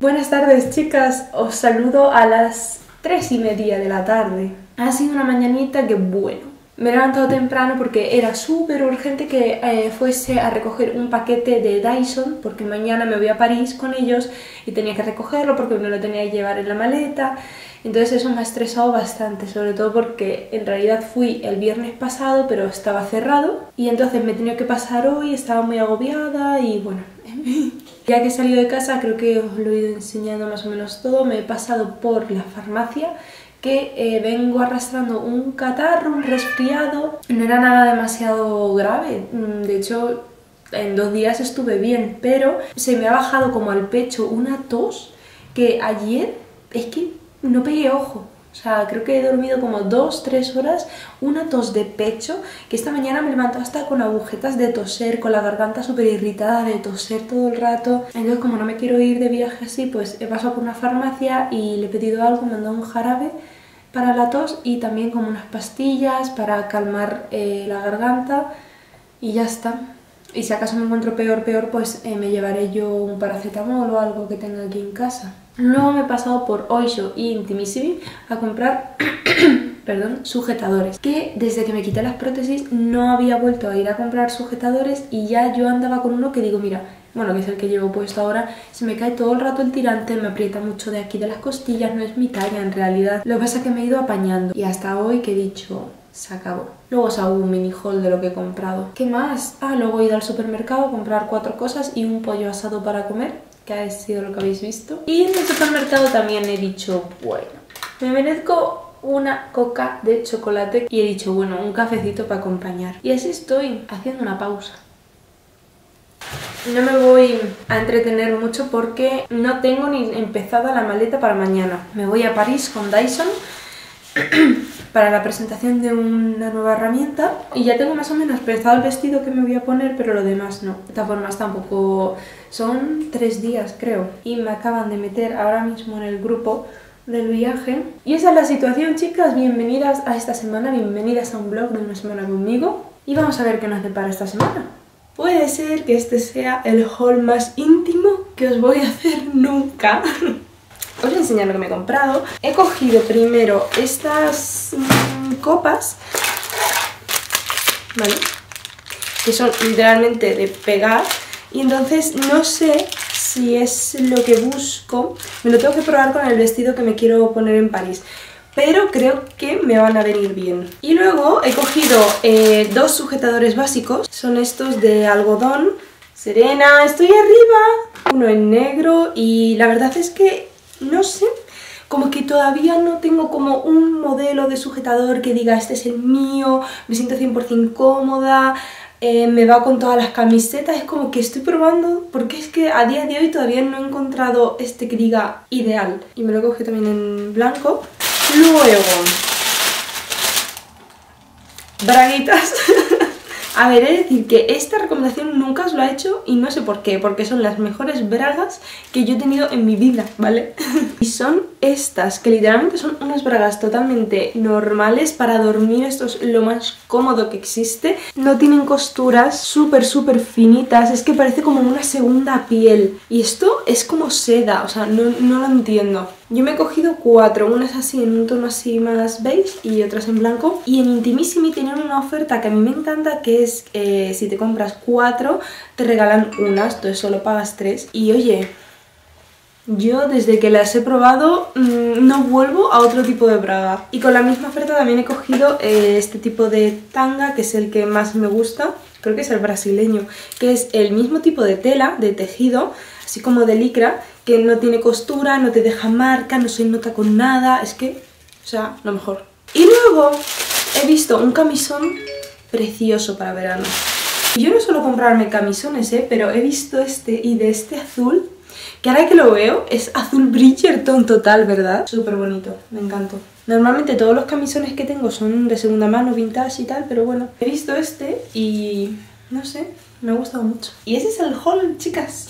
Buenas tardes, chicas, os saludo a las 3:30 de la tarde. Ha sido una mañanita que bueno. Me he levantado temprano porque era súper urgente que fuese a recoger un paquete de Dyson, porque mañana me voy a París con ellos y tenía que recogerlo porque no lo tenía que llevar en la maleta. Entonces eso me ha estresado bastante, sobre todo porque en realidad fui el viernes pasado pero estaba cerrado y entonces me he tenido que pasar hoy, estaba muy agobiada y bueno. Ya que he salido de casa, creo que os lo he ido enseñando más o menos todo. Me he pasado por la farmacia, que vengo arrastrando un catarro, un resfriado. No era nada demasiado grave, de hecho en 2 días estuve bien, pero se me ha bajado como al pecho una tos que ayer es que no pegué ojo. O sea, creo que he dormido como 2-3 horas, una tos de pecho, que esta mañana me levantó hasta con agujetas de toser, con la garganta súper irritada de toser todo el rato. Entonces, como no me quiero ir de viaje así, pues he pasado por una farmacia y le he pedido algo, me han dado un jarabe para la tos y también como unas pastillas para calmar la garganta y ya está. Y si acaso me encuentro peor, pues me llevaré yo un paracetamol o algo que tenga aquí en casa. Luego me he pasado por Oysho y Intimissimi a comprar perdón, sujetadores, que desde que me quité las prótesis no había vuelto a ir a comprar sujetadores y ya yo andaba con uno que digo, mira, bueno, que es el que llevo puesto ahora, se me cae todo el rato el tirante, me aprieta mucho de aquí de las costillas, no es mi talla en realidad. Lo que pasa es que me he ido apañando y hasta hoy que he dicho, se acabó. Luego os hago un mini haul de lo que he comprado. ¿Qué más? Ah, luego he ido al supermercado a comprar 4 cosas y un pollo asado para comer, que ha sido lo que habéis visto. Y en el supermercado también he dicho, bueno, me merezco una coca de chocolate y he dicho, bueno, un cafecito para acompañar. Y así estoy, haciendo una pausa. No me voy a entretener mucho porque no tengo ni empezada la maleta para mañana. Me voy a París con Dyson para la presentación de una nueva herramienta y ya tengo más o menos pensado el vestido que me voy a poner, pero lo demás no. De todas formas tampoco, son 3 días creo y me acaban de meter ahora mismo en el grupo del viaje. Y esa es la situación, chicas, bienvenidas a esta semana, bienvenidas a un vlog de una semana conmigo y vamos a ver qué nos depara esta semana. Puede ser que este sea el haul más íntimo que os voy a hacer nunca. Os voy a enseñar lo que me he comprado. He cogido primero estas copas, ¿vale? Que son literalmente de pegar. Y entonces no sé si es lo que busco. Me lo tengo que probar con el vestido que me quiero poner en París. Pero creo que me van a venir bien. Y luego he cogido 2 sujetadores básicos. Son estos de algodón. Serena, estoy arriba. Uno en negro y la verdad es que no sé, como que todavía no tengo como un modelo de sujetador que diga este es el mío, me siento 100% cómoda, me va con todas las camisetas, es como que estoy probando porque es que a día de hoy todavía no he encontrado este que diga ideal. Y me lo coge también en blanco. Luego, braguitas. A ver, he de decir que esta recomendación nunca os lo ha hecho y no sé por qué, porque son las mejores bragas que yo he tenido en mi vida, ¿vale? Y son estas, que literalmente son unas bragas totalmente normales para dormir, esto es lo más cómodo que existe. No tienen costuras, súper finitas, es que parece como una segunda piel. Y esto es como seda, o sea, no lo entiendo. Yo me he cogido 4, unas así en un tono así más beige y otras en blanco. Y en Intimissimi tienen una oferta que a mí me encanta, que es si te compras 4 te regalan unas, entonces solo pagas 3. Y oye, yo desde que las he probado no vuelvo a otro tipo de braga. Y con la misma oferta también he cogido este tipo de tanga, que es el que más me gusta. Creo que es el brasileño, que es el mismo tipo de tela, de tejido, así como de licra, que no tiene costura, no te deja marca, no se nota con nada, es que, o sea, lo mejor. Y luego he visto un camisón precioso para verano. Yo no suelo comprarme camisones, pero he visto este y de este azul, que ahora que lo veo es azul Bridgerton total, ¿verdad? Súper bonito, me encantó. Normalmente todos los camisones que tengo son de segunda mano, vintage y tal, pero bueno, he visto este y no sé, me ha gustado mucho. Y ese es el haul, chicas.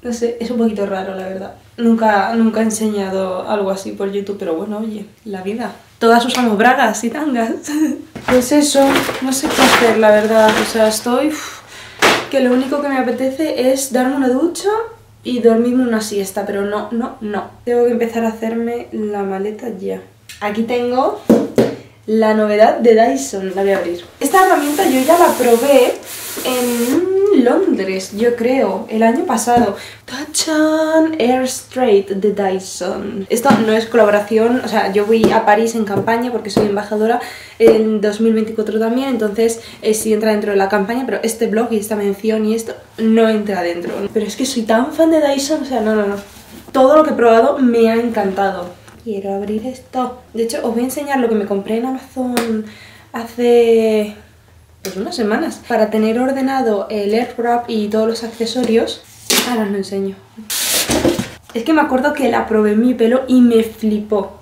No sé, es un poquito raro, la verdad. Nunca he enseñado algo así por YouTube, pero bueno, oye, la vida. Todas usamos bragas y tangas. Pues eso, no sé qué hacer, la verdad. O sea, estoy... que lo único que me apetece es darme una ducha y dormirme una siesta, pero no. Tengo que empezar a hacerme la maleta ya. Aquí tengo la novedad de Dyson, la voy a abrir. Esta herramienta yo ya la probé en Londres, yo creo, el año pasado. ¡Tachán! Air Straight de Dyson. Esto no es colaboración, o sea, yo voy a París en campaña porque soy embajadora en 2024 también, entonces sí entra dentro de la campaña, pero este blog y esta mención y esto no entra dentro. Pero es que soy tan fan de Dyson, o sea, no. Todo lo que he probado me ha encantado. Quiero abrir esto. De hecho, os voy a enseñar lo que me compré en Amazon hace pues unas semanas para tener ordenado el Airwrap y todos los accesorios. Ahora os lo enseño. Es que me acuerdo que la probé en mi pelo y me flipó.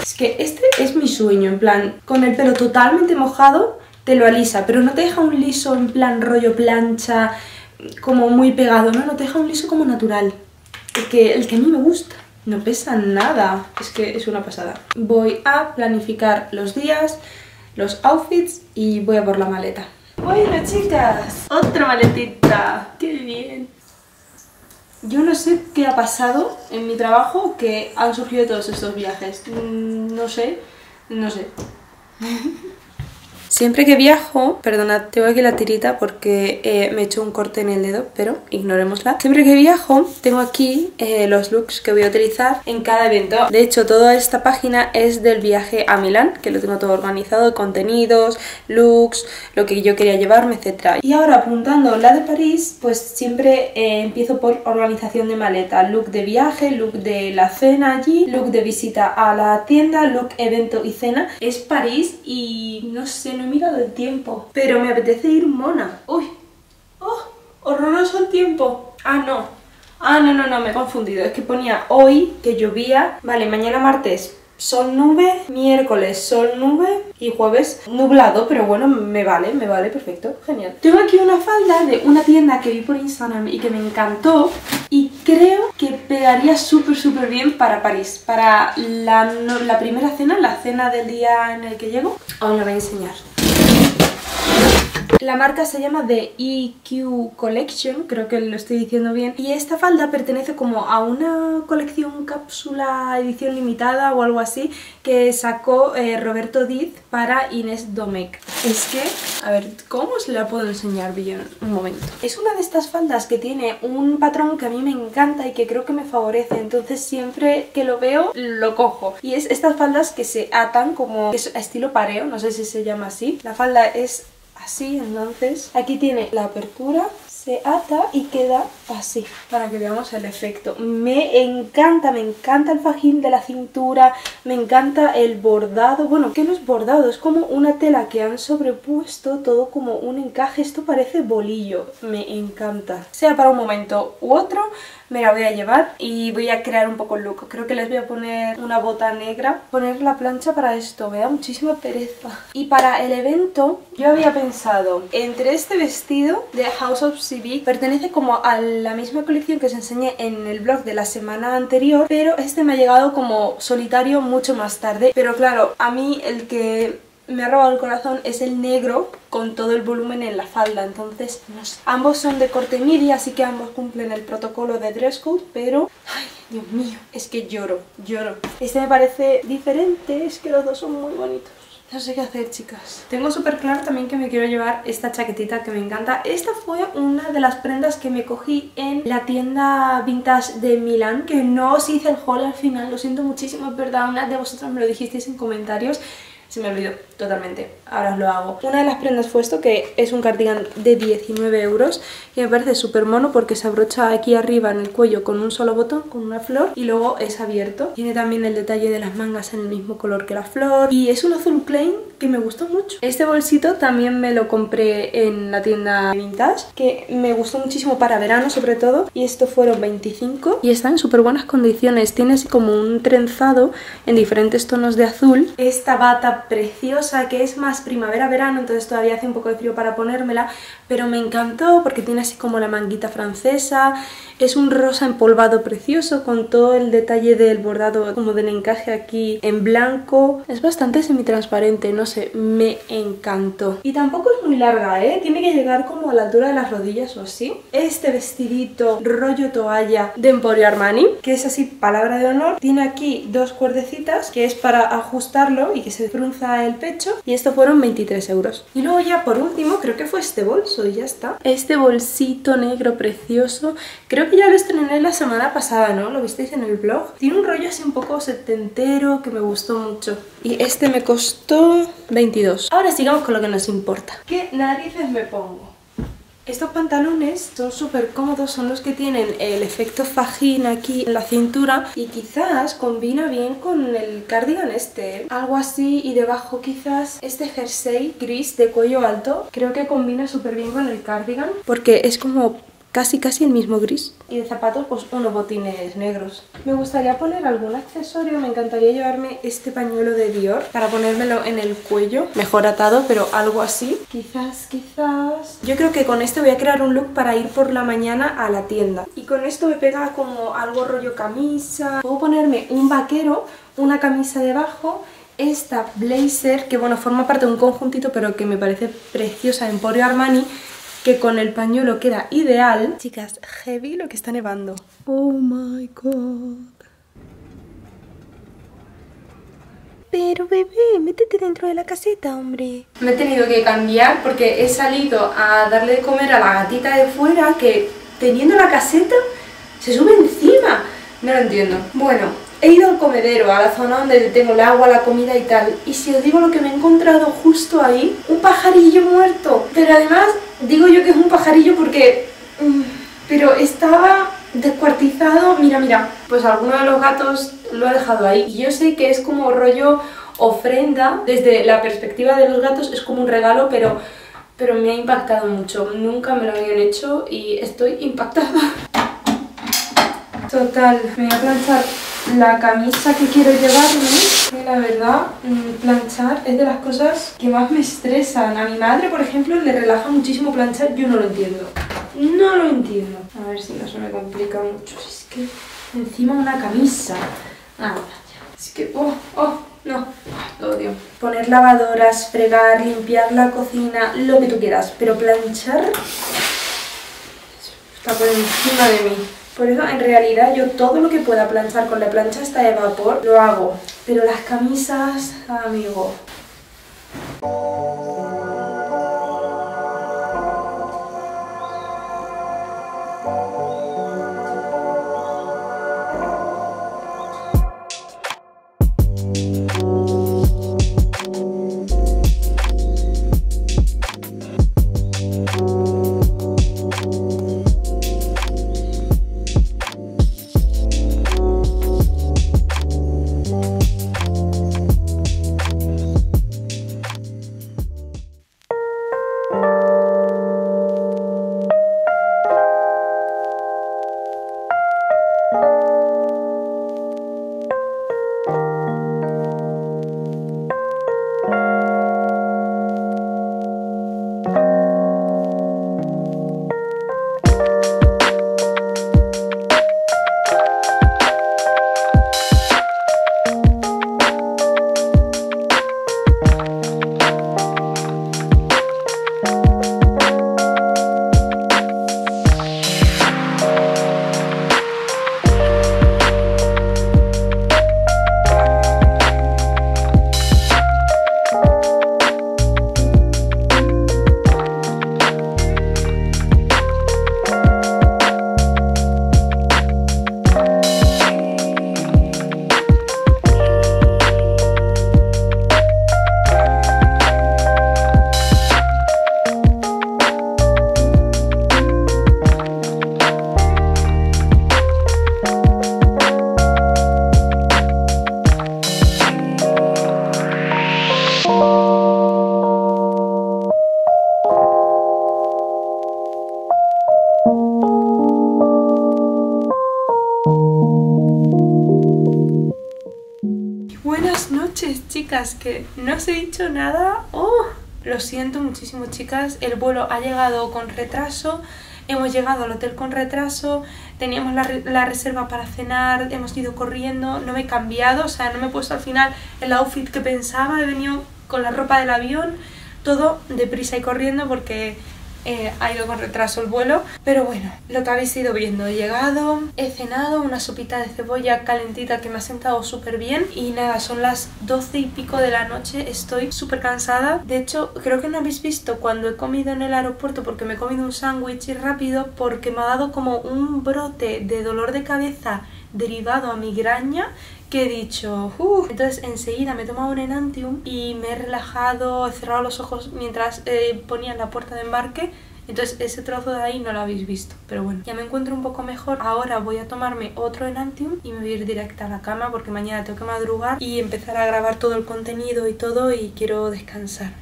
Es que este es mi sueño, en plan, con el pelo totalmente mojado te lo alisa, pero no te deja un liso en plan rollo plancha, como muy pegado, no te deja un liso como natural. El que a mí me gusta. No pesa nada, es que es una pasada. Voy a planificar los días, los outfits y voy a por la maleta. Bueno, chicas, otra maletita, qué bien. Yo no sé qué ha pasado en mi trabajo que han surgido todos estos viajes. No sé. Siempre que viajo, perdonad, tengo aquí la tirita porque me he hecho un corte en el dedo, pero ignorémosla. Siempre que viajo, tengo aquí los looks que voy a utilizar en cada evento. De hecho, toda esta página es del viaje a Milán, que lo tengo todo organizado, contenidos, looks, lo que yo quería llevarme, etc. Y ahora, apuntando la de París, pues siempre empiezo por organización de maleta. Look de viaje, look de la cena allí, look de visita a la tienda, look evento y cena. Es París y no sé, no he mirado el tiempo, pero me apetece ir mona. ¡Uy! ¡Oh! ¡Horroroso el tiempo! ¡Ah, no! ¡Ah, no! Me he confundido. Es que ponía hoy, que llovía. Vale, mañana martes sol nube, miércoles sol nube y jueves nublado, pero bueno, me vale, perfecto, genial. Tengo aquí una falda de una tienda que vi por Instagram y que me encantó y creo que pegaría súper bien para París, para la primera cena, la cena del día en el que llego. Os la voy a enseñar. La marca se llama The EQ Collection, creo que lo estoy diciendo bien. Y esta falda pertenece como a una colección cápsula edición limitada o algo así que sacó Roberto Díaz para Inés Domecq. Es que, a ver, ¿cómo os la puedo enseñar bien? Un momento. Es una de estas faldas que tiene un patrón que a mí me encanta y que creo que me favorece. Entonces siempre que lo veo, lo cojo. Y es estas faldas que se atan como es estilo pareo, no sé si se llama así. La falda es... así, entonces aquí tiene la apertura, se ata y queda así, para que veamos el efecto. Me encanta el fajín de la cintura, me encanta el bordado, bueno, que no es bordado, es como una tela que han sobrepuesto, todo como un encaje, esto parece bolillo, me encanta. Sea para un momento u otro, me la voy a llevar y voy a crear un poco el look. Creo que les voy a poner una bota negra, poner la plancha para esto, me da muchísima pereza. Y para el evento, yo había pensado entre este vestido de House of CB, pertenece como a la misma colección que os enseñé en el blog de la semana anterior, pero este me ha llegado como solitario mucho más tarde. Pero claro, a mí el que me ha robado el corazón es el negro con todo el volumen en la falda, entonces no sé. Ambos son de corte midi, así que ambos cumplen el protocolo de dress code, pero... ¡ay, Dios mío! Es que lloro. Este me parece diferente, es que los dos son muy bonitos. No sé qué hacer, chicas. Tengo súper claro también que me quiero llevar esta chaquetita que me encanta. Esta fue una de las prendas que me cogí en la tienda vintage de Milán, que no os hice el haul al final, lo siento muchísimo, es verdad, una de vosotras me lo dijisteis en comentarios, se me olvidó totalmente. ahora os lo hago. Una de las prendas fue esto, que es un cardigan de 19 euros, y me parece súper mono porque se abrocha aquí arriba en el cuello con un solo botón, con una flor, y luego es abierto. Tiene también el detalle de las mangas en el mismo color que la flor, y es un azul plain que me gustó mucho. Este bolsito también me lo compré en la tienda vintage, que me gustó muchísimo para verano sobre todo, y estos fueron 25 y está en súper buenas condiciones. Tiene así como un trenzado en diferentes tonos de azul. Esta bata preciosa, que es más primavera-verano, entonces todavía hace un poco de frío para ponérmela, pero me encantó porque tiene así como la manguita francesa. Es un rosa empolvado precioso con todo el detalle del bordado como del encaje aquí en blanco. Es bastante semitransparente, no sé, me encantó. Y tampoco es muy larga, ¿eh? Tiene que llegar como a la altura de las rodillas o así. Este vestidito rollo toalla de Emporio Armani, que es así, palabra de honor, tiene aquí dos cuerdecitas que es para ajustarlo y que se frunza el pecho, y esto fueron 23 euros. Y luego ya por último, creo que fue este bolso y ya está. Este bolsito negro precioso, creo que ya lo estrené la semana pasada, ¿no? Lo visteis en el blog. Tiene un rollo así un poco setentero que me gustó mucho, y este me costó 22. Ahora sigamos con lo que nos importa. ¿Qué narices me pongo? Estos pantalones son súper cómodos, son los que tienen el efecto fajín aquí en la cintura, y quizás combina bien con el cardigan este, algo así, y debajo quizás este jersey gris de cuello alto. Creo que combina súper bien con el cardigan porque es como casi casi el mismo gris. Y de zapatos, pues unos botines negros. Me gustaría poner algún accesorio. Me encantaría llevarme este pañuelo de Dior para ponérmelo en el cuello, mejor atado, pero algo así. Quizás... Yo creo que con este voy a crear un look para ir por la mañana a la tienda. Y con esto me pega como algo rollo camisa. Puedo ponerme un vaquero, una camisa debajo, esta blazer, que bueno, forma parte de un conjuntito, pero que me parece preciosa, Emporio Armani, que con el pañuelo queda ideal. Chicas, heavy lo que está nevando. Oh my god. Pero bebé, métete dentro de la caseta, hombre. Me he tenido que cambiar porque he salido a darle de comer a la gatita de fuera, que teniendo la caseta se sube encima. No lo entiendo. Bueno, he ido al comedero, a la zona donde tengo el agua, la comida y tal. Y si os digo lo que me he encontrado justo ahí, un pajarillo muerto. Pero además, digo yo que es un pajarillo porque... pero estaba descuartizado. Mira, mira. Pues alguno de los gatos lo ha dejado ahí. Y yo sé que es como rollo ofrenda. Desde la perspectiva de los gatos es como un regalo, pero me ha impactado mucho. Nunca me lo habían hecho y estoy impactada. Total, me voy a planchar la camisa que quiero llevarme. La verdad, planchar es de las cosas que más me estresan. A mi madre, por ejemplo, le relaja muchísimo planchar. Yo no lo entiendo. No lo entiendo. A ver si no se me complica mucho. Es que encima una camisa. Ah, ya. Es que... no, lo odio. Poner lavadoras, fregar, limpiar la cocina, lo que tú quieras. Pero planchar... está por encima de mí. Por eso, en realidad, yo todo lo que pueda planchar con la plancha esta de vapor, lo hago. Pero las camisas, amigo... Buenas noches, chicas, que no os he dicho nada. Oh, lo siento muchísimo, chicas, el vuelo ha llegado con retraso. Hemos llegado al hotel con retraso, teníamos la reserva para cenar, hemos ido corriendo, no me he cambiado, o sea, no me he puesto al final el outfit que pensaba, he venido con la ropa del avión, todo deprisa y corriendo porque ha ido con retraso el vuelo. Pero bueno, lo que habéis ido viendo, he llegado, he cenado una sopita de cebolla calentita que me ha sentado súper bien. Y nada, son las 12 y pico de la noche, estoy súper cansada. De hecho, creo que no habéis visto cuando he comido en el aeropuerto, porque me he comido un sándwich rápido, porque me ha dado como un brote de dolor de cabeza derivado a migraña, que he dicho entonces enseguida me he tomado un Enantium y me he relajado, he cerrado los ojos mientras ponían la puerta de embarque. Entonces ese trozo de ahí no lo habéis visto, pero bueno, ya me encuentro un poco mejor. Ahora voy a tomarme otro Enantium y me voy a ir directa a la cama porque mañana tengo que madrugar y empezar a grabar todo el contenido y todo, y quiero descansar.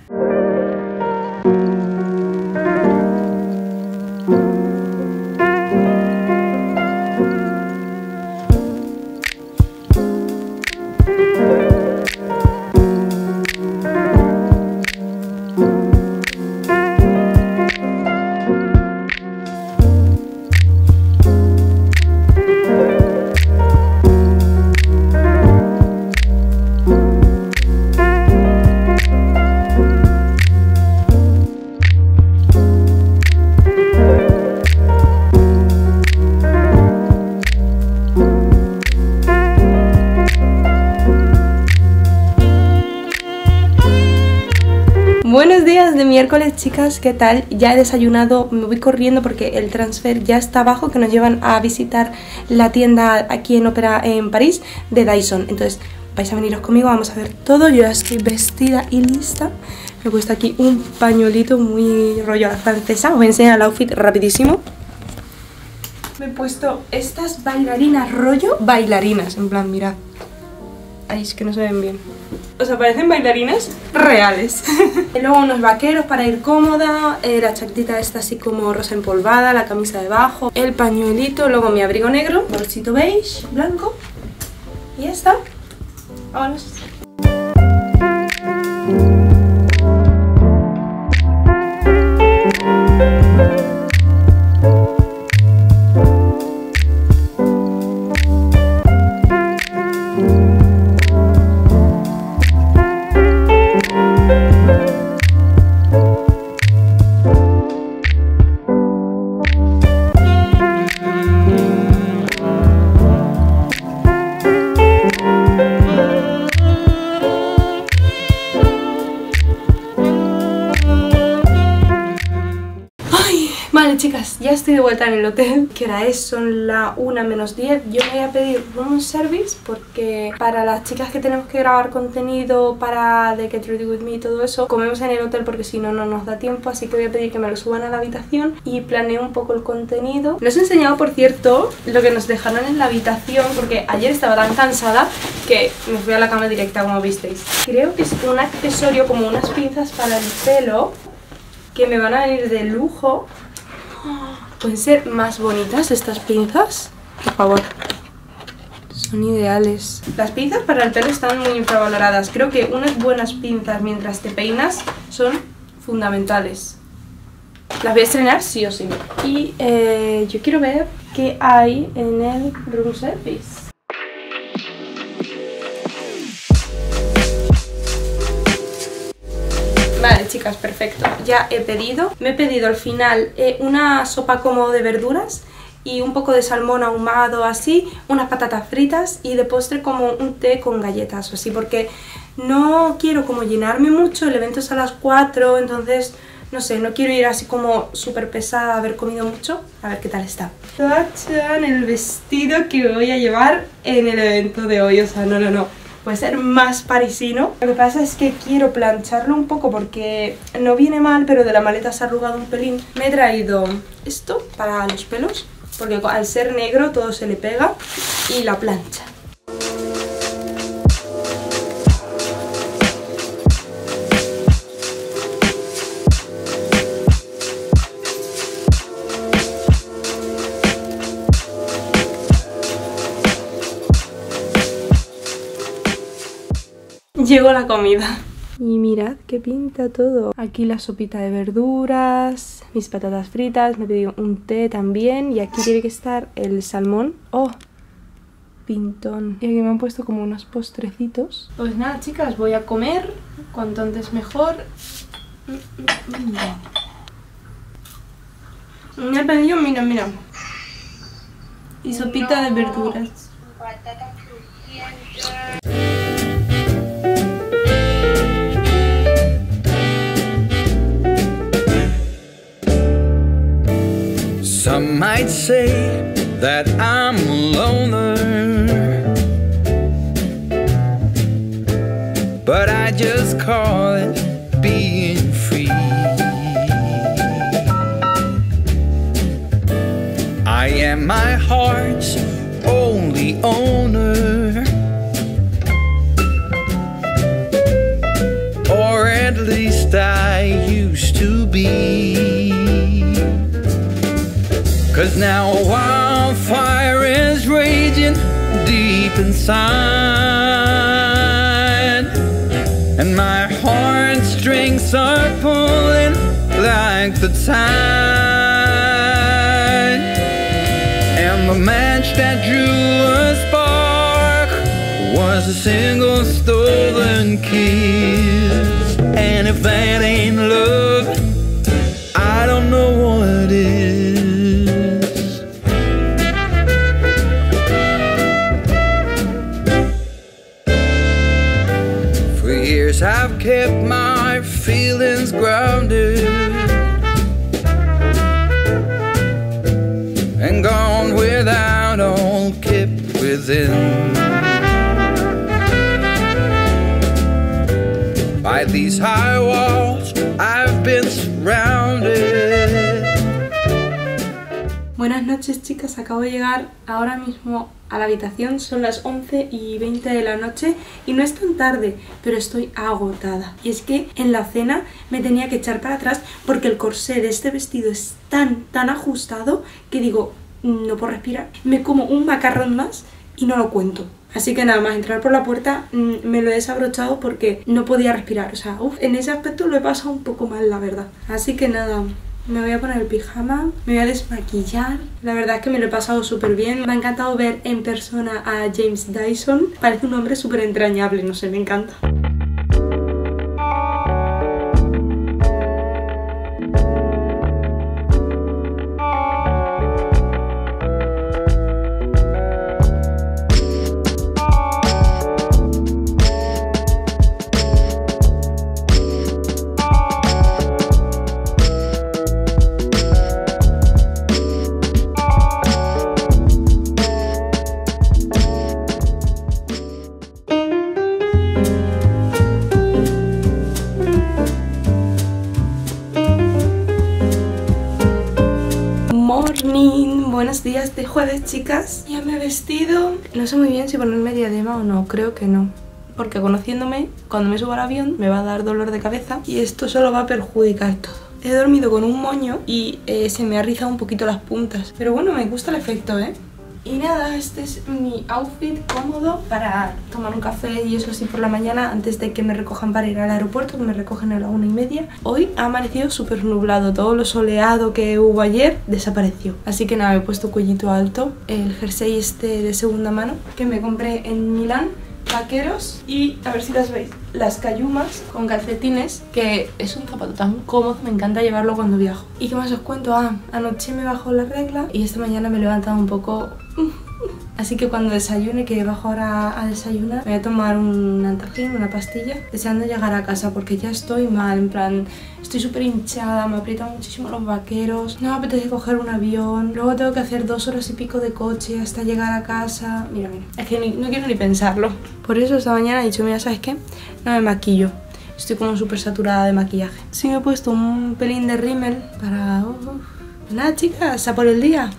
Buenos días de miércoles, chicas, ¿qué tal? Ya he desayunado, me voy corriendo porque el transfer ya está abajo, que nos llevan a visitar la tienda aquí en Ópera, en París, de Dyson. Entonces vais a veniros conmigo, vamos a ver todo. Yo ya estoy vestida y lista. Me he puesto aquí un pañuelito muy rollo a la francesa. Os voy a enseñar el outfit rapidísimo. Me he puesto estas bailarinas, rollo bailarinas, en plan, mirad. Ay, es que no se ven bien. O sea, parecen bailarinas reales. Luego unos vaqueros para ir cómoda, la chaquetita esta así como rosa empolvada, la camisa debajo, el pañuelito, luego mi abrigo negro, bolsito beige, blanco, y esta. Vámonos. Chicas, ya estoy de vuelta en el hotel. ¿Qué hora es? Son la 1 menos 10. Yo voy a pedir room service porque para las chicas que tenemos que grabar contenido para The Get Ready With Me y todo eso, comemos en el hotel porque si no, no nos da tiempo. Así que voy a pedir que me lo suban a la habitación y planeo un poco el contenido. No os he enseñado, por cierto, lo que nos dejaron en la habitación porque ayer estaba tan cansada que me fui a la cama directa, como visteis. Creo que es un accesorio, como unas pinzas para el pelo, que me van a venir de lujo. ¿Pueden ser más bonitas estas pinzas? Por favor. Son ideales. Las pinzas para el pelo están muy infravaloradas. Creo que unas buenas pinzas mientras te peinas son fundamentales. Las voy a estrenar sí o sí. Y yo quiero ver qué hay en el room service. Vale, chicas, perfecto, ya he pedido. Me he pedido al final una sopa como de verduras y un poco de salmón ahumado así, unas patatas fritas y de postre como un té con galletas o así, porque no quiero como llenarme mucho, el evento es a las 4, entonces no sé, no quiero ir así como súper pesada a haber comido mucho. A ver qué tal está. ¡Tachán! El vestido que voy a llevar en el evento de hoy, o sea, no. Puede ser más parisino. Lo que pasa es que quiero plancharlo un poco porque no viene mal, pero de la maleta se ha arrugado un pelín. Me he traído esto para los pelos, porque al ser negro todo se le pega, y la plancha. llegó la comida. Y mirad qué pinta todo. Aquí la sopita de verduras, mis patatas fritas, me he pedido un té también. Y aquí tiene que estar el salmón. ¡Oh! Pintón. Y aquí me han puesto como unos postrecitos. Pues nada, chicas, voy a comer. Cuanto antes mejor. Me he pedido, mira, mira. Y sopita de verduras. Patata crujiente. Some might say that I'm a loner, but I just call it being free. I am my heart's only owner, or at least I used to be. 'Cause now a wildfire is raging deep inside, and my heartstrings are pulling like the tide, and the match that drew a spark was a single stolen kiss. And if that ain't love, I don't know what is. I've kept my feelings grounded and gone without, all kept within by these high walls I've been surrounded. Buenas noches, chicas, acabo de llegar ahora mismo a la habitación, son las 11:20 de la noche y no es tan tarde, pero estoy agotada. Y es que en la cena me tenía que echar para atrás porque el corsé de este vestido es tan ajustado que digo, no puedo respirar. Me como un macarrón más y no lo cuento. Así que nada más entrar por la puerta me lo he desabrochado porque no podía respirar. O sea, en ese aspecto lo he pasado un poco mal, la verdad. Así que nada... Me voy a poner el pijama, me voy a desmaquillar. La verdad es que me lo he pasado súper bien. Me ha encantado ver en persona a James Dyson. Parece un hombre súper entrañable, no sé, me encanta. Días de jueves, chicas. Ya me he vestido. No sé muy bien si ponerme diadema o no. Creo que no. Porque conociéndome, cuando me suba al avión me va a dar dolor de cabeza y esto solo va a perjudicar todo. He dormido con un moño y se me ha rizado un poquito las puntas. Pero bueno, me gusta el efecto, ¿eh? Y nada, este es mi outfit cómodo para tomar un café y eso así por la mañana antes de que me recojan para ir al aeropuerto, que me recogen a las 1:30. Hoy ha amanecido súper nublado, todo lo soleado que hubo ayer desapareció. Así que nada, me he puesto cuellito alto, el jersey este de segunda mano que me compré en Milán, vaqueros, y a ver si las veis, las cayumas con calcetines, que es un zapato tan cómodo, me encanta llevarlo cuando viajo. ¿Y qué más os cuento? Ah, anoche me bajó la regla y esta mañana me he levantado un poco... Así que cuando desayune, que bajo ahora a desayunar, me voy a tomar un antajín, una pastilla, deseando llegar a casa porque ya estoy mal, en plan, estoy súper hinchada, me aprietan muchísimo los vaqueros, no me apetece coger un avión, luego tengo que hacer 2 horas y pico de coche hasta llegar a casa, mira, mira, es que no quiero ni pensarlo. Por eso esta mañana he dicho, mira, ¿sabes qué? No me maquillo. Estoy como súper saturada de maquillaje. Sí me he puesto un pelín de rímel para... Nada, chicas, a por el día.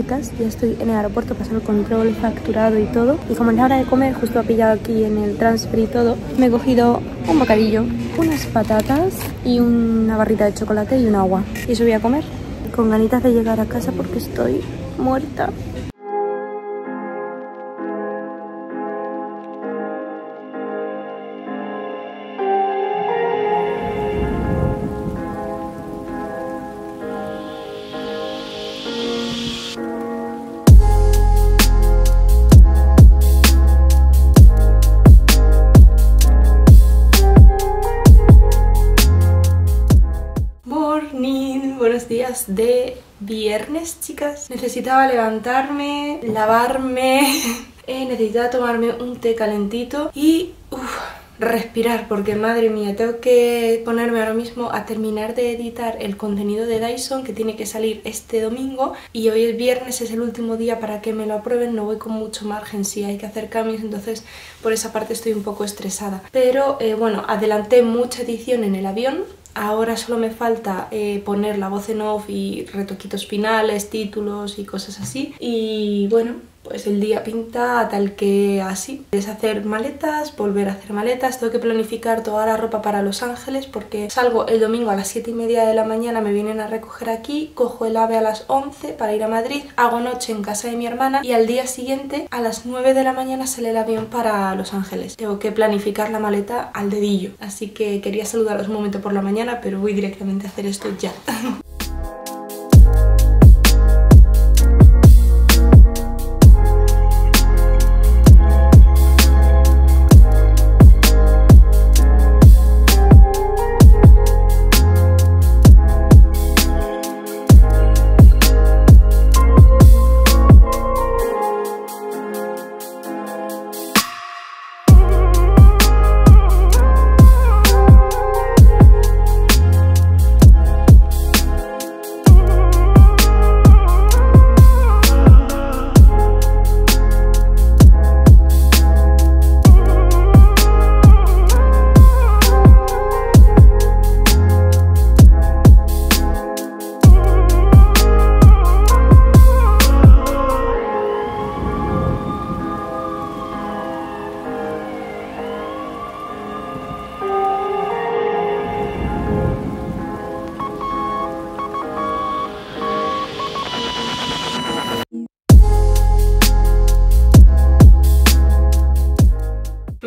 chicas, ya estoy en el aeropuerto, pasé el control, facturado y todo. Y como es la hora de comer, justo ha pillado aquí en el transfer y todo, me he cogido un bocadillo, unas patatas y una barrita de chocolate y un agua. Y eso voy a comer, con ganitas de llegar a casa porque estoy muerta. De viernes, chicas. Necesitaba levantarme, lavarme, necesitaba tomarme un té calentito y respirar, porque madre mía, tengo que ponerme ahora mismo a terminar de editar el contenido de Dyson que tiene que salir este domingo, y hoy es viernes, es el último día para que me lo aprueben. No voy con mucho margen, sí hay que hacer cambios, entonces por esa parte estoy un poco estresada, pero bueno, adelanté mucha edición en el avión. Ahora solo me falta poner la voz en off y retoquitos finales, títulos y cosas así. Y bueno, pues el día pinta tal que así. Deshacer maletas, volver a hacer maletas. Tengo que planificar toda la ropa para Los Ángeles porque salgo el domingo a las 7:30 de la mañana, me vienen a recoger aquí, cojo el AVE a las 11 para ir a Madrid, hago noche en casa de mi hermana y al día siguiente a las 9 de la mañana sale el avión para Los Ángeles. Tengo que planificar la maleta al dedillo. Así que quería saludaros un momento por la mañana, pero voy directamente a hacer esto ya.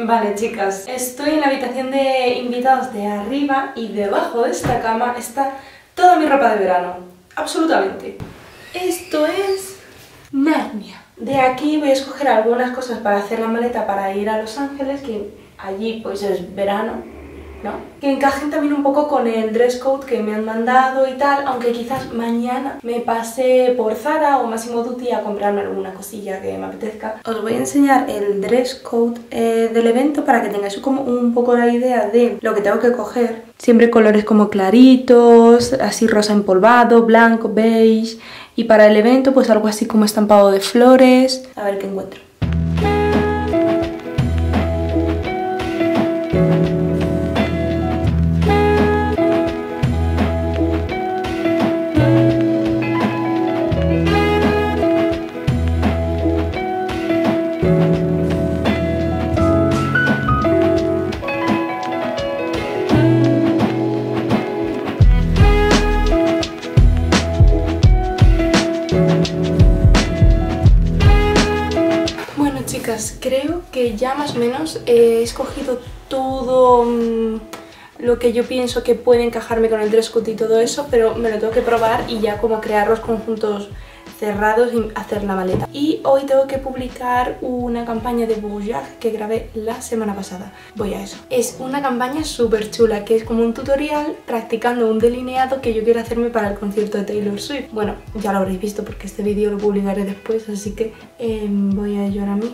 Vale, chicas, estoy en la habitación de invitados de arriba y debajo de esta cama está toda mi ropa de verano, absolutamente. Esto es Narnia. De aquí voy a escoger algunas cosas para hacer la maleta para ir a Los Ángeles, que allí pues es verano, ¿no? Que encajen también un poco con el dress code que me han mandado y tal, aunque quizás mañana me pase por Zara o Massimo Dutti a comprarme alguna cosilla que me apetezca. Os voy a enseñar el dress code del evento para que tengáis como un poco la idea de lo que tengo que coger. Siempre colores como claritos, así rosa empolvado, blanco, beige, y para el evento pues algo así como estampado de flores. A ver qué encuentro. Creo que ya más o menos he escogido todo lo que yo pienso que puede encajarme con el dress code y todo eso, pero me lo tengo que probar y ya como crear los conjuntos cerrados y hacer la maleta. Y hoy tengo que publicar una campaña de Bourjois que grabé la semana pasada. Voy a eso. Es una campaña súper chula que es como un tutorial practicando un delineado que yo quiero hacerme para el concierto de Taylor Swift. Bueno, ya lo habréis visto porque este vídeo lo publicaré después, así que voy a ello ahora mismo.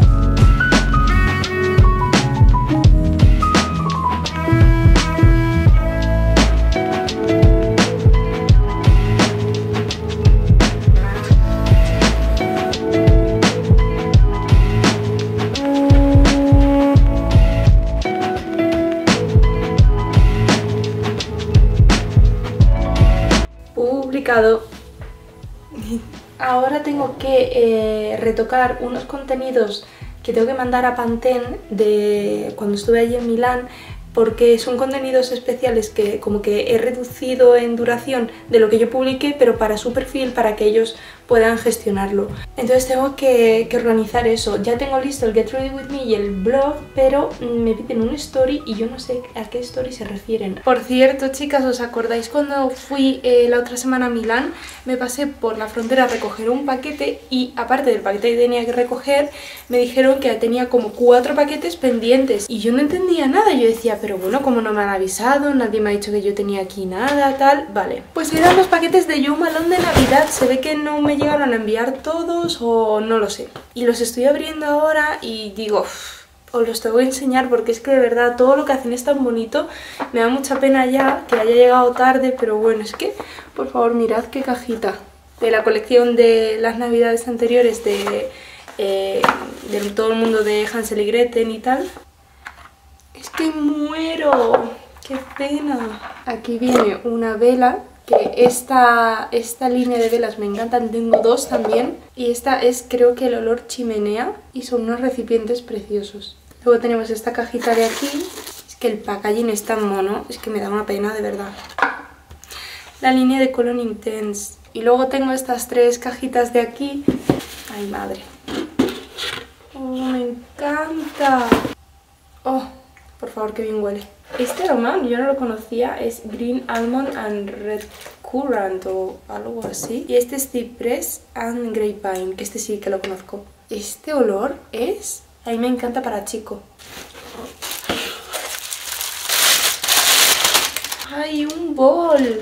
Publicado. ahora tengo que retocar unos contenidos que tengo que mandar a Pantene de cuando estuve allí en Milán, porque son contenidos especiales que como que he reducido en duración de lo que yo publiqué, pero para su perfil, para que ellos puedan gestionarlo. Entonces tengo que organizar eso. Ya tengo listo el Get Ready With Me y el blog, pero me piden un story y yo no sé a qué story se refieren. Por cierto, chicas, ¿os acordáis cuando fui la otra semana a Milán? Me pasé por la frontera a recoger un paquete y aparte del paquete que tenía que recoger, me dijeron que tenía como 4 paquetes pendientes y yo no entendía nada. Yo decía, pero bueno, como no me han avisado, nadie me ha dicho que yo tenía aquí nada, tal, vale. Pues eran los paquetes de Jo Malone de Navidad, se ve que no me llegaron a enviar todos o no lo sé. Y los estoy abriendo ahora y digo, os los tengo que enseñar porque es que de verdad todo lo que hacen es tan bonito. Me da mucha pena ya que haya llegado tarde, pero bueno, es que, por favor, mirad qué cajita. De la colección de las navidades anteriores de todo el mundo de Hansel y Gretel y tal. Es que muero, qué pena. Aquí viene una vela, que esta línea de velas me encantan, tengo 2 también. Y esta es creo que el olor chimenea y son unos recipientes preciosos. Luego tenemos esta cajita de aquí, es que el packaging es tan mono, es que me da una pena de verdad. La línea de Color Intense. Y luego tengo estas 3 cajitas de aquí, ay madre. Oh, me encanta. Oh, por favor, que bien huele. Este aroma, yo no lo conocía, es Green Almond and Red Currant o algo así. Y este es Cypress and Grapevine, que este sí que lo conozco. Este olor es... a mí me encanta para chico. ¡Ay, un bol!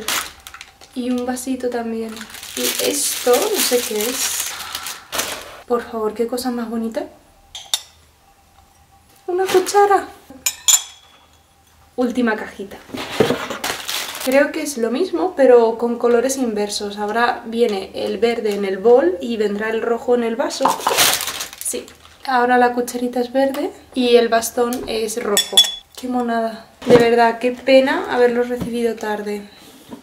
Y un vasito también. Y esto, no sé qué es. Por favor, qué cosa más bonita. ¡Una cuchara! Última cajita. Creo que es lo mismo, pero con colores inversos. Ahora viene el verde en el bol y vendrá el rojo en el vaso. Sí. Ahora la cucharita es verde y el bastón es rojo. ¡Qué monada! De verdad, qué pena haberlos recibido tarde.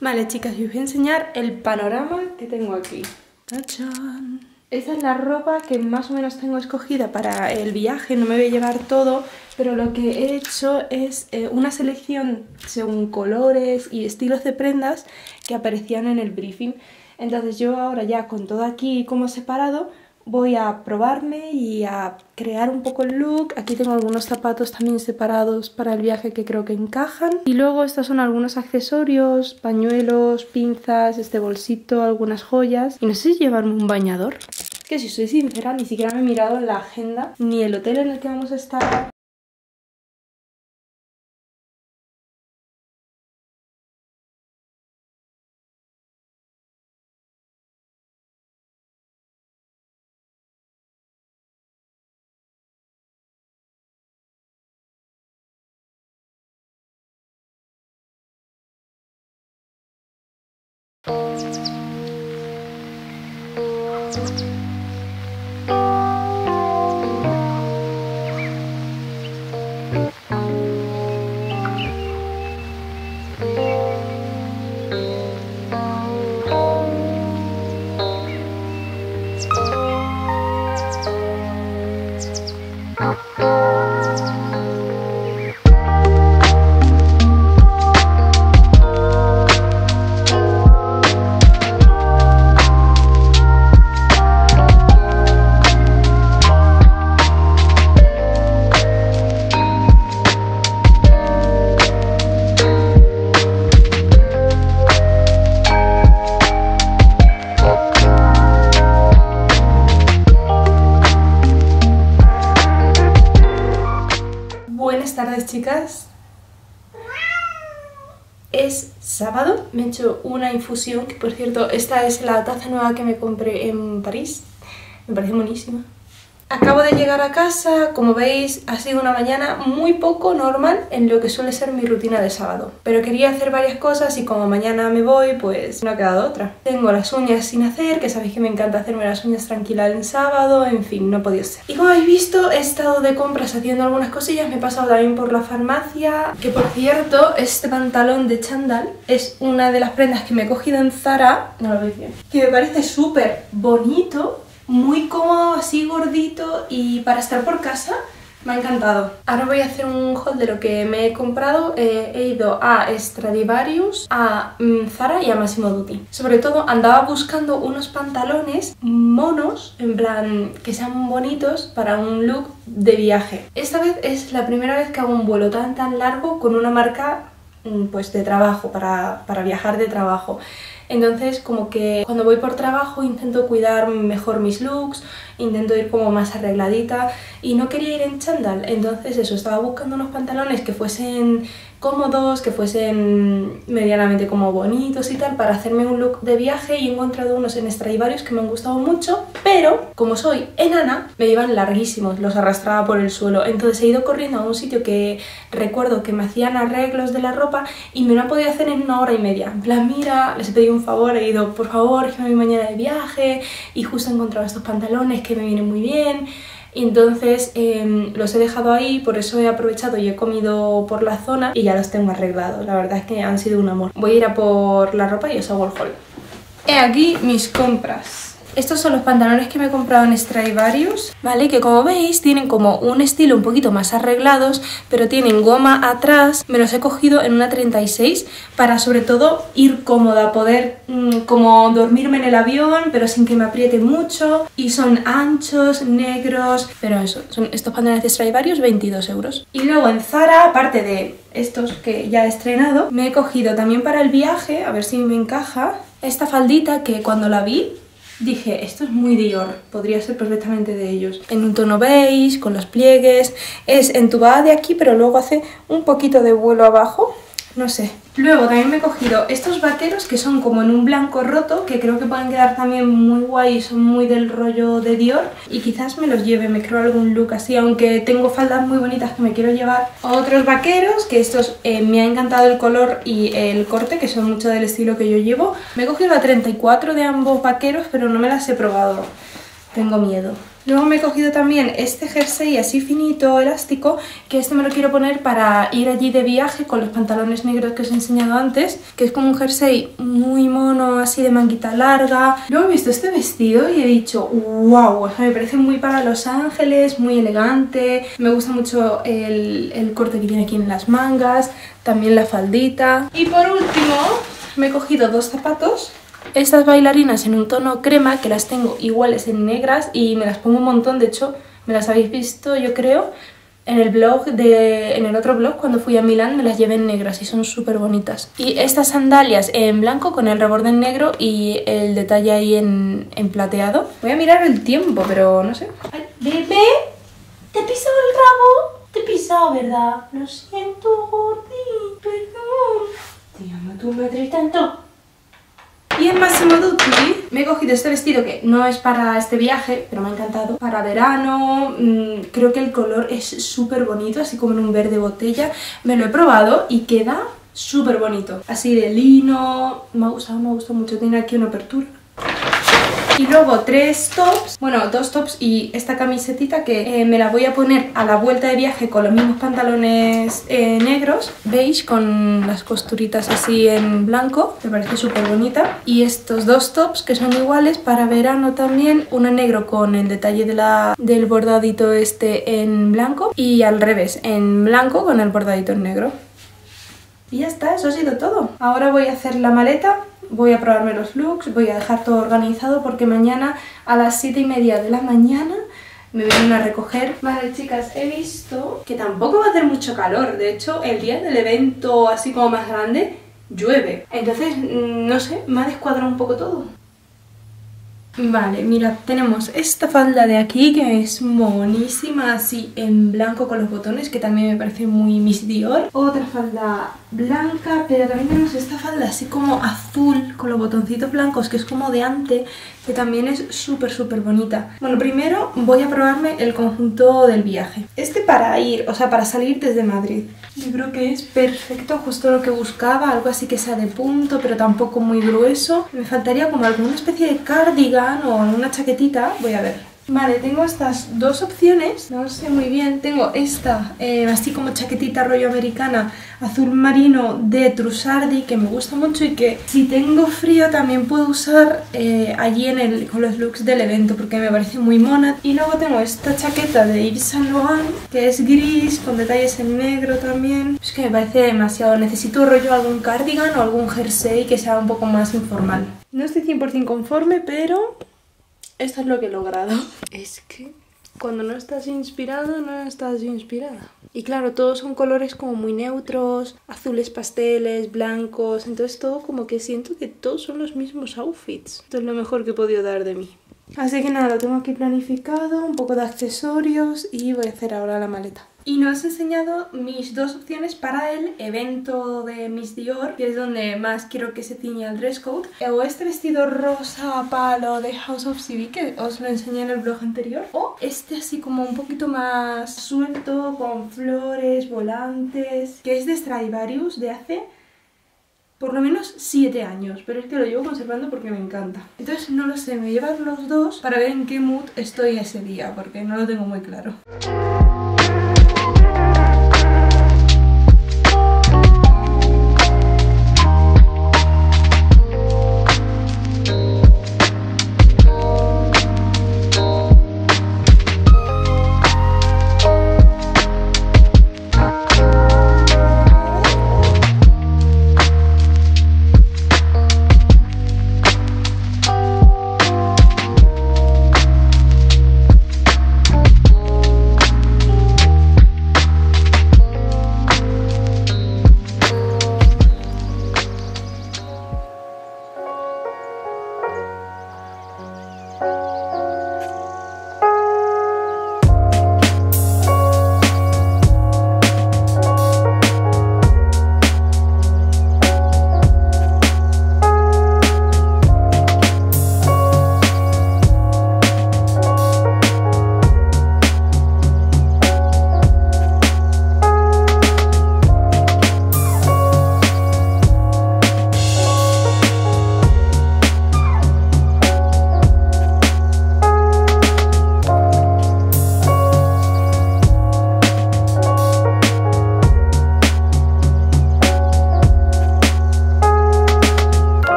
Vale, chicas, os voy a enseñar el panorama que tengo aquí. ¡Tachán! Esta es la ropa que más o menos tengo escogida para el viaje, no me voy a llevar todo, pero lo que he hecho es una selección según colores y estilos de prendas que aparecían en el briefing. Entonces yo ahora ya con todo aquí como separado voy a probarme y a crear un poco el look. Aquí tengo algunos zapatos también separados para el viaje que creo que encajan. Y luego estos son algunos accesorios, pañuelos, pinzas, este bolsito, algunas joyas. Y no sé si llevarme un bañador. Es que si soy sincera, ni siquiera me he mirado la agenda, ni el hotel en el que vamos a estar. Chicas, es sábado, me he hecho una infusión, que por cierto, esta es la taza nueva que me compré en París, me parece buenísima. Acabo de llegar a casa, como veis ha sido una mañana muy poco normal en lo que suele ser mi rutina de sábado. Pero quería hacer varias cosas y como mañana me voy, pues no ha quedado otra. Tengo las uñas sin hacer, que sabéis que me encanta hacerme las uñas tranquila el sábado, en fin, no podía ser. Y como habéis visto, he estado de compras haciendo algunas cosillas, me he pasado también por la farmacia. Que por cierto, este pantalón de chándal es una de las prendas que me he cogido en Zara, no lo veis bien, que me parece súper bonito. Muy cómodo, así gordito y para estar por casa me ha encantado. Ahora voy a hacer un haul de lo que me he comprado. He ido a Stradivarius, a Zara y a Massimo Dutti. Sobre todo andaba buscando unos pantalones monos, en plan que sean bonitos para un look de viaje. Esta vez es la primera vez que hago un vuelo tan largo con una marca pues de trabajo, para viajar de trabajo. Entonces como que cuando voy por trabajo intento cuidar mejor mis looks, intento ir como más arregladita y no quería ir en chándal, entonces eso, estaba buscando unos pantalones que fuesen cómodos, que fuesen medianamente como bonitos y tal, para hacerme un look de viaje y he encontrado unos en Stradivarius que me han gustado mucho, pero como soy enana, me iban larguísimos, los arrastraba por el suelo, entonces he ido corriendo a un sitio que recuerdo que me hacían arreglos de la ropa y me lo han podido hacer en 1 hora y media, en plan mira, les he pedido un favor, he ido por favor, que me voy mañana de viaje y justo he encontrado estos pantalones que me vienen muy bien. Entonces los he dejado ahí, por eso he aprovechado y he comido por la zona y ya los tengo arreglados. La verdad es que han sido un amor. Voy a ir a por la ropa y os hago el haul. He aquí mis compras. Estos son los pantalones que me he comprado en Stradivarius, ¿vale? Que como veis tienen como un estilo un poquito más arreglados, pero tienen goma atrás. Me los he cogido en una 36 para sobre todo ir cómoda, poder como dormirme en el avión, pero sin que me apriete mucho. Y son anchos, negros, pero eso, son estos pantalones de Stradivarius, 22 euros. Y luego en Zara, aparte de estos que ya he estrenado, me he cogido también para el viaje, a ver si me encaja, esta faldita que cuando la vi dije, esto es muy Dior, podría ser perfectamente de ellos. En un tono beige, con los pliegues, es entubada de aquí, pero luego hace un poquito de vuelo abajo, no sé. Luego también me he cogido estos vaqueros que son como en un blanco roto, que creo que pueden quedar también muy guay, son muy del rollo de Dior. Y quizás me los lleve, me creo algún look así, aunque tengo faldas muy bonitas que me quiero llevar. Otros vaqueros, que estos me ha encantado el color y el corte, que son mucho del estilo que yo llevo. Me he cogido la 34 de ambos vaqueros, pero no me las he probado, tengo miedo. Luego me he cogido también este jersey así finito, elástico, que este me lo quiero poner para ir allí de viaje con los pantalones negros que os he enseñado antes, que es como un jersey muy mono, así de manguita larga. Luego he visto este vestido y he dicho, wow, o sea, me parece muy para Los Ángeles, muy elegante, me gusta mucho el corte que tiene aquí en las mangas, también la faldita. Y por último me he cogido dos zapatos. Estas bailarinas en un tono crema, que las tengo iguales en negras y me las pongo un montón, de hecho me las habéis visto yo creo en el blog en el otro blog cuando fui a Milán, me las llevé en negras y son súper bonitas. Y estas sandalias en blanco con el reborde en negro y el detalle ahí en plateado. Voy a mirar el tiempo, pero no sé. Ay, bebé, te he pisado el rabo, te he pisado, ¿verdad? Lo siento, Gordi, perdón. Te amo tu madre tanto. Y en Massimo Dutti me he cogido este vestido que no es para este viaje, pero me ha encantado. Para verano, creo que el color es súper bonito, así como en un verde botella. Me lo he probado y queda súper bonito. Así de lino, me ha gustado mucho. Tiene aquí una apertura. Y luego 3 tops, bueno 2 tops y esta camisetita que me la voy a poner a la vuelta de viaje con los mismos pantalones negros, beige con las costuritas así en blanco, me parece súper bonita. Y estos 2 tops que son iguales para verano también, uno negro con el detalle del bordadito este en blanco y al revés, en blanco con el bordadito en negro. Y ya está, eso ha sido todo. Ahora voy a hacer la maleta. Voy a probarme los looks, voy a dejar todo organizado porque mañana a las 7:30 de la mañana me vienen a recoger. Vale, chicas, he visto que tampoco va a hacer mucho calor. De hecho, el día del evento así como más grande, llueve. Entonces, no sé, me ha descuadrado un poco todo. Vale, mirad, tenemos esta falda de aquí que es monísima, así en blanco con los botones, que también me parece muy Miss Dior. Otra falda blanca, pero también tenemos esta falda así como azul, con los botoncitos blancos, que es como de ante, que también es súper súper bonita. Bueno, primero voy a probarme el conjunto del viaje. Este para ir, o sea, para salir desde Madrid. Yo creo que es perfecto, justo lo que buscaba, algo así que sea de punto, pero tampoco muy grueso. Me faltaría como alguna especie de cardigan o alguna chaquetita, voy a ver. Vale, tengo estas dos opciones, no lo sé muy bien. Tengo esta, así como chaquetita rollo americana, azul marino de Trussardi, que me gusta mucho y que si tengo frío también puedo usar allí en con los looks del evento, porque me parece muy mona. Y luego tengo esta chaqueta de Yves Saint Laurent, que es gris, con detalles en negro también. Es que me parece demasiado, necesito rollo algún cardigan o algún jersey que sea un poco más informal. No estoy 100% conforme, pero... esto es lo que he logrado. Es que cuando no estás inspirado, no estás inspirada. Y claro, todos son colores como muy neutros, azules pasteles, blancos. Entonces todo como que siento que todos son los mismos outfits. Esto es lo mejor que he podido dar de mí. Así que nada, lo tengo aquí planificado, un poco de accesorios y voy a hacer ahora la maleta. Y no os he enseñado mis dos opciones para el evento de Miss Dior, que es donde más quiero que se ciña el dress code. O este vestido rosa a palo de House of CB, que os lo enseñé en el blog anterior. O este así como un poquito más suelto, con flores, volantes, que es de Stradivarius de hace... por lo menos 7 años, pero es que lo llevo conservando porque me encanta. Entonces no lo sé, me llevan los dos para ver en qué mood estoy ese día, porque no lo tengo muy claro.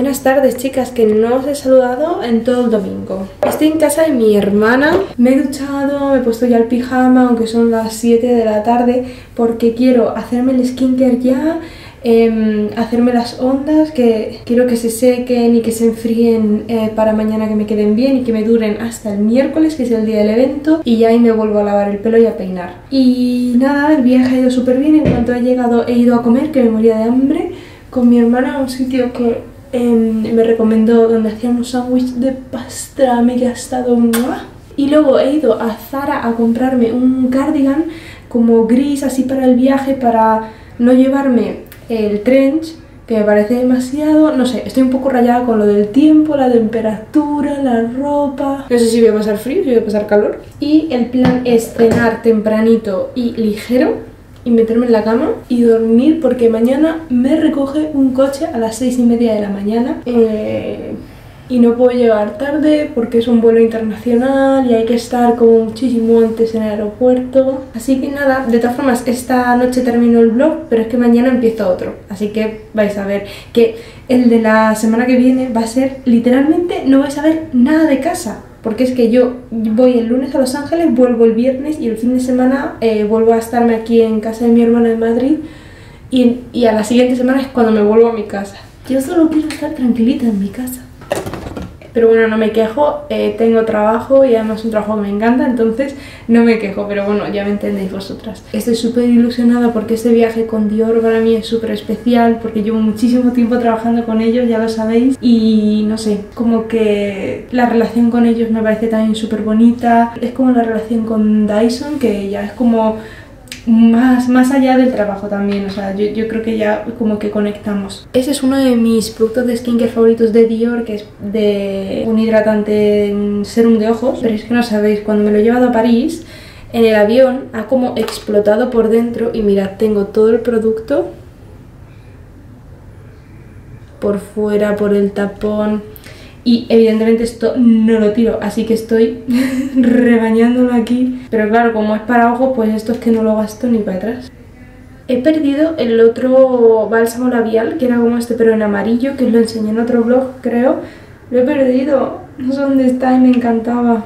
Buenas tardes, chicas, que no os he saludado en todo el domingo. Estoy en casa de mi hermana, me he duchado, me he puesto ya el pijama, aunque son las 7 de la tarde, porque quiero hacerme el skincare ya, hacerme las ondas, que quiero que se sequen y que se enfríen para mañana, que me queden bien y que me duren hasta el miércoles, que es el día del evento, y ya ahí me vuelvo a lavar el pelo y a peinar. Y nada, el viaje ha ido súper bien. En cuanto he llegado he ido a comer, que me moría de hambre, con mi hermana a un sitio que... me recomendó, donde hacían un sándwich de pastrami que ha estado ¡mua! Y luego he ido a Zara a comprarme un cardigan como gris así para el viaje, para no llevarme el trench, que me parece demasiado. No sé, estoy un poco rayada con lo del tiempo, la temperatura, la ropa. No sé si voy a pasar frío, si voy a pasar calor. Y el plan es cenar tempranito y ligero y meterme en la cama y dormir, porque mañana me recoge un coche a las 6:30 de la mañana y no puedo llegar tarde porque es un vuelo internacional y hay que estar como muchísimo antes en el aeropuerto. Así que nada, de todas formas esta noche termino el vlog, pero es que mañana empiezo otro, así que vais a ver que el de la semana que viene va a ser literalmente, no vais a ver nada de casa. Porque es que yo voy el lunes a Los Ángeles, vuelvo el viernes y el fin de semana vuelvo a estarme aquí en casa de mi hermana en Madrid y a la siguiente semana es cuando me vuelvo a mi casa. Yo solo quiero estar tranquilita en mi casa. Pero bueno, no me quejo, tengo trabajo y además un trabajo que me encanta, entonces no me quejo, pero bueno, ya me entendéis vosotras. Estoy súper ilusionada porque este viaje con Dior para mí es súper especial, porque llevo muchísimo tiempo trabajando con ellos, ya lo sabéis, y no sé, como que la relación con ellos me parece también súper bonita. Es como la relación con Dyson, que ya es como más allá del trabajo también, o sea, yo creo que ya como que conectamos. Ese es uno de mis productos de skincare favoritos de Dior, que es de un hidratante, un serum de ojos, pero es que no sabéis, cuando me lo he llevado a París, en el avión ha como explotado por dentro y mirad, tengo todo el producto por fuera, por el tapón, y evidentemente esto no lo tiro, así que estoy rebañándolo aquí. Pero claro, como es para ojos, pues esto es que no lo gasto ni para atrás. He perdido el otro bálsamo labial, que era como este, pero en amarillo, que os lo enseñé en otro vlog, creo. Lo he perdido, no sé dónde está y me encantaba.